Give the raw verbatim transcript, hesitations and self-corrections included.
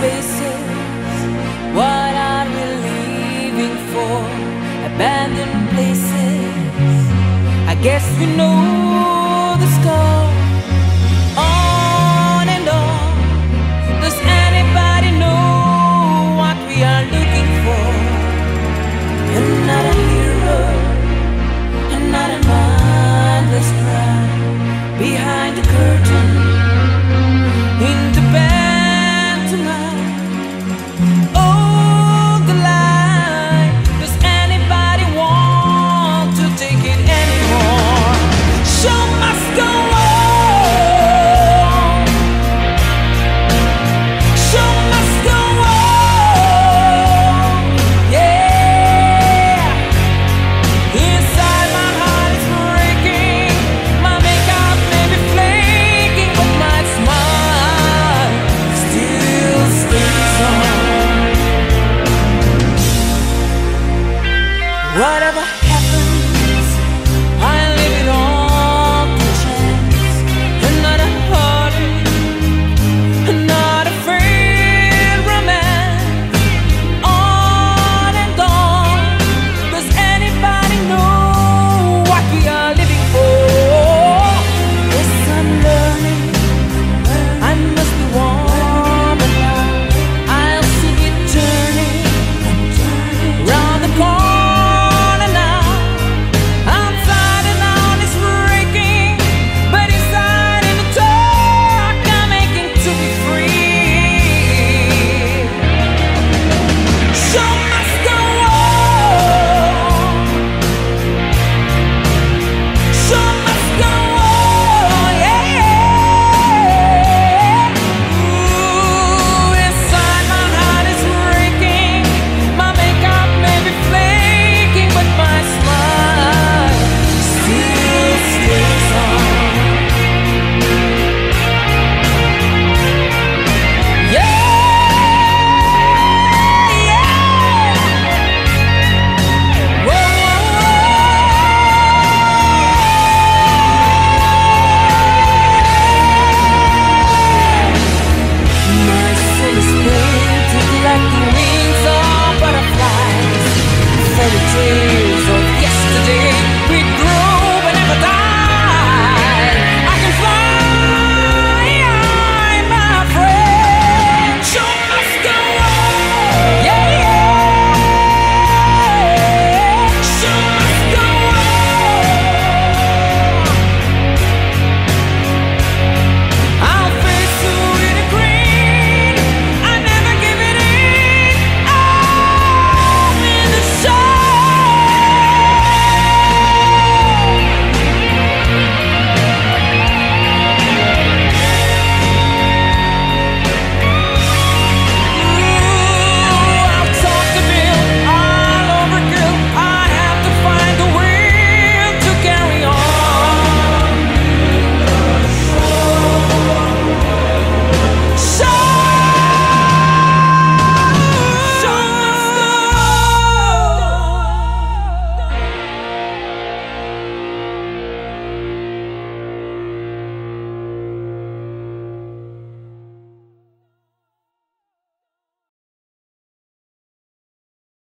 spaces. What are we leaving for? Abandoned places. I guess we know.